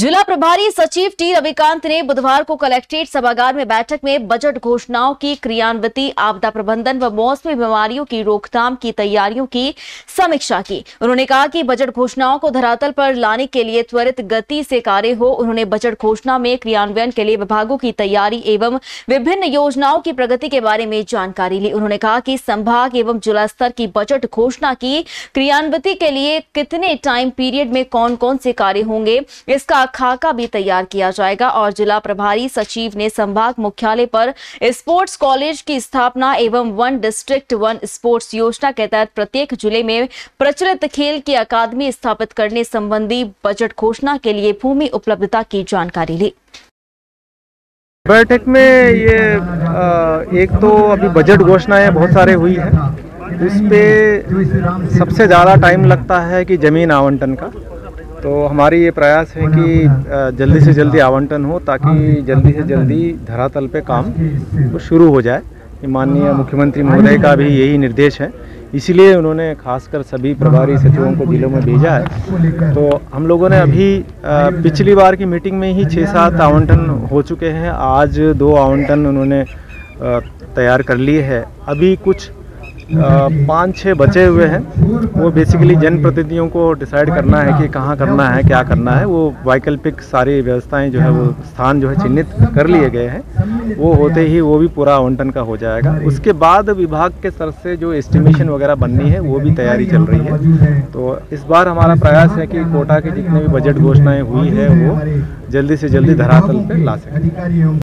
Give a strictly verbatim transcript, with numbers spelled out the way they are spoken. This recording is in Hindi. जिला प्रभारी सचिव टी रविकांत ने बुधवार को कलेक्ट्रेट सभागार में बैठक में बजट घोषणाओं की क्रियान्विति, आपदा प्रबंधन व मौसमी बीमारियों की रोकथाम की तैयारियों की समीक्षा की। उन्होंने कहा कि बजट घोषणाओं को धरातल पर लाने के लिए त्वरित गति से कार्य हो। उन्होंने बजट घोषणा में क्रियान्वयन के लिए विभागों की तैयारी एवं विभिन्न योजनाओं की प्रगति के बारे में जानकारी ली। उन्होंने कहा कि संभाग एवं जिला स्तर की बजट घोषणा की क्रियान्विति के लिए कितने टाइम पीरियड में कौन कौन से कार्य होंगे, इसका खाका भी तैयार किया जाएगा। और जिला प्रभारी सचिव ने संभाग मुख्यालय पर स्पोर्ट्स कॉलेज की स्थापना एवं वन डिस्ट्रिक्ट वन स्पोर्ट्स योजना के तहत प्रत्येक जिले में प्रचलित खेल की अकादमी स्थापित करने संबंधी बजट घोषणा के लिए भूमि उपलब्धता की जानकारी ली। बैठक में ये एक तो अभी बजट घोषणाएं बहुत सारे हुई है, इस पे सबसे ज़्यादा टाइम लगता है कि जमीन आवंटन का। तो हमारी ये प्रयास है कि जल्दी से जल्दी आवंटन हो ताकि जल्दी से जल्दी धरातल पे काम तो शुरू हो जाए। माननीय मुख्यमंत्री महोदय का भी यही निर्देश है, इसीलिए उन्होंने खासकर सभी प्रभारी सचिवों को जिलों में भेजा है। तो हम लोगों ने अभी पिछली बार की मीटिंग में ही छः सात आवंटन हो चुके हैं। आज दो आवंटन उन्होंने तैयार कर लिए है। अभी कुछ पाँच छः बचे हुए हैं, वो बेसिकली जनप्रतिनिधियों को डिसाइड करना है कि कहाँ करना है, क्या करना है। वो वैकल्पिक सारी व्यवस्थाएं जो है, वो स्थान जो है चिन्हित कर लिए गए हैं। वो होते ही वो भी पूरा आवंटन का हो जाएगा। उसके बाद विभाग के स्तर से जो एस्टिमेशन वगैरह बननी है, वो भी तैयारी चल रही है। तो इस बार हमारा प्रयास है कि कोटा की जितने भी बजट घोषणाएँ हुई है, वो जल्दी से जल्दी धरातल पर ला सकें।